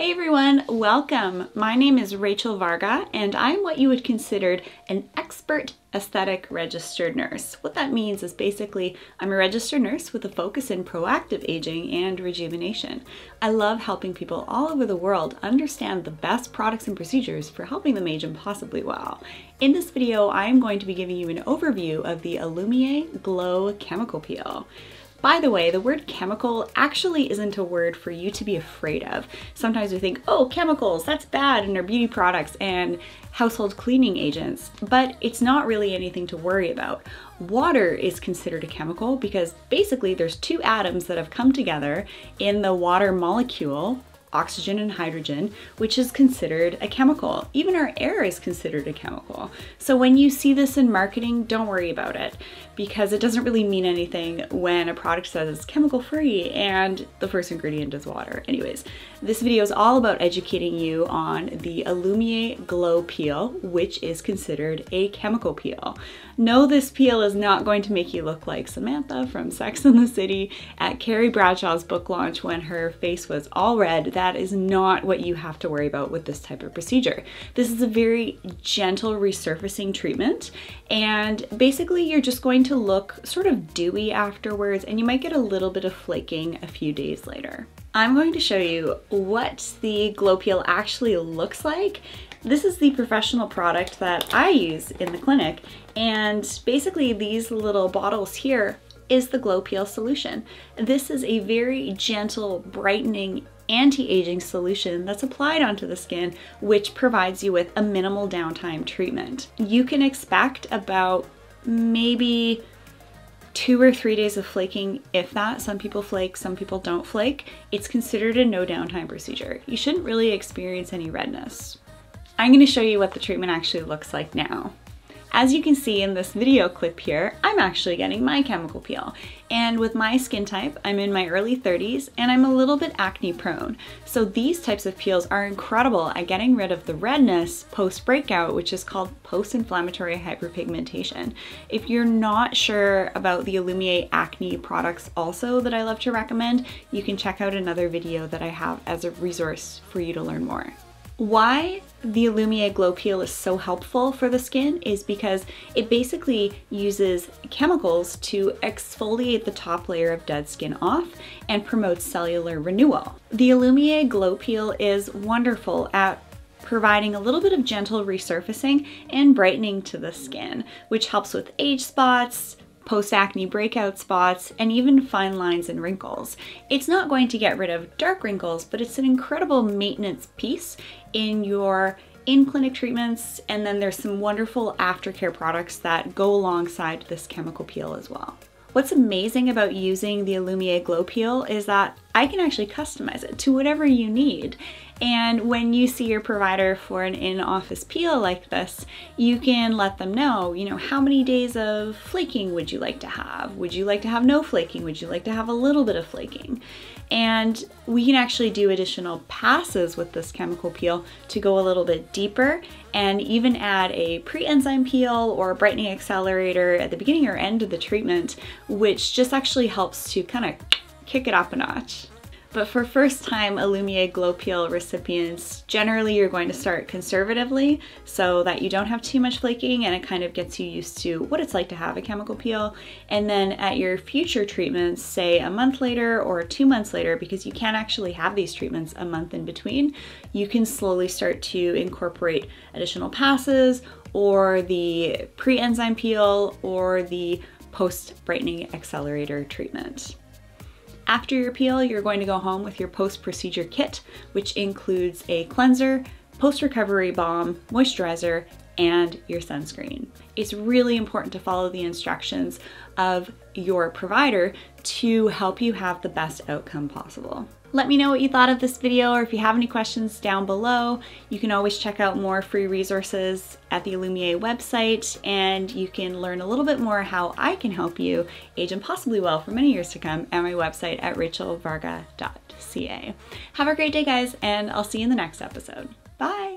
Hey everyone, welcome. My name is Rachel Varga and I'm what you would consider an expert aesthetic registered nurse. What that means is basically I'm a registered nurse with a focus in proactive aging and rejuvenation. I love helping people all over the world understand the best products and procedures for helping them age impossibly well. In this video, I am going to be giving you an overview of the Alumier Glow Chemical Peel. By the way, the word chemical actually isn't a word for you to be afraid of. Sometimes we think, oh, chemicals, that's bad, and our beauty products and household cleaning agents, but it's not really anything to worry about. Water is considered a chemical because basically there's two atoms that have come together in the water molecule, oxygen and hydrogen, which is considered a chemical. Even our air is considered a chemical. So when you see this in marketing, don't worry about it because it doesn't really mean anything when a product says it's chemical free and the first ingredient is water. Anyways, this video is all about educating you on the Alumier Glow Peel, which is considered a chemical peel. No, this peel is not going to make you look like Samantha from Sex and the City at Carrie Bradshaw's book launch when her face was all red. That is not what you have to worry about with this type of procedure. This is a very gentle resurfacing treatment, and basically you're just going to look sort of dewy afterwards, and you might get a little bit of flaking a few days later. I'm going to show you what the Glow Peel actually looks like. This is the professional product that I use in the clinic, and basically these little bottles here is the Glow Peel solution. This is a very gentle, brightening, anti-aging solution that's applied onto the skin, which provides you with a minimal downtime treatment. You can expect about maybe 2 or 3 days of flaking, if that. Some people flake, some people don't flake. It's considered a no downtime procedure. You shouldn't really experience any redness. I'm going to show you what the treatment actually looks like now. As you can see in this video clip here, I'm actually getting my chemical peel. And with my skin type, I'm in my early 30s and I'm a little bit acne prone. So these types of peels are incredible at getting rid of the redness post-breakout, which is called post-inflammatory hyperpigmentation. If you're not sure about the Alumier acne products also that I love to recommend, you can check out another video that I have as a resource for you to learn more. Why the Alumier Glow Peel is so helpful for the skin is because it basically uses chemicals to exfoliate the top layer of dead skin off and promotes cellular renewal. The Alumier Glow Peel is wonderful at providing a little bit of gentle resurfacing and brightening to the skin, which helps with age spots, post-acne breakout spots, and even fine lines and wrinkles. It's not going to get rid of dark wrinkles, but it's an incredible maintenance piece in your in-clinic treatments, and then there's some wonderful aftercare products that go alongside this chemical peel as well. What's amazing about using the Alumier Glow Peel is that I can actually customize it to whatever you need. And when you see your provider for an in-office peel like this, you can let them know, you know, how many days of flaking would you like to have? Would you like to have no flaking? Would you like to have a little bit of flaking? And we can actually do additional passes with this chemical peel to go a little bit deeper and even add a pre-enzyme peel or a brightening accelerator at the beginning or end of the treatment, which just actually helps to kind of kick it up a notch. But for first-time Alumier Glow Peel recipients, generally you're going to start conservatively so that you don't have too much flaking and it kind of gets you used to what it's like to have a chemical peel. And then at your future treatments, say a month later or 2 months later, because you can actually have these treatments a month in between, you can slowly start to incorporate additional passes or the pre-enzyme peel or the post-brightening accelerator treatment. After your peel, you're going to go home with your post-procedure kit, which includes a cleanser, post-recovery balm, moisturizer, and your sunscreen. It's really important to follow the instructions of your provider to help you have the best outcome possible. Let me know what you thought of this video, or if you have any questions down below. You can always check out more free resources at the Alumier website, and you can learn a little bit more how I can help you age impossibly well for many years to come at my website at rachelvarga.ca. Have a great day, guys, and I'll see you in the next episode. Bye!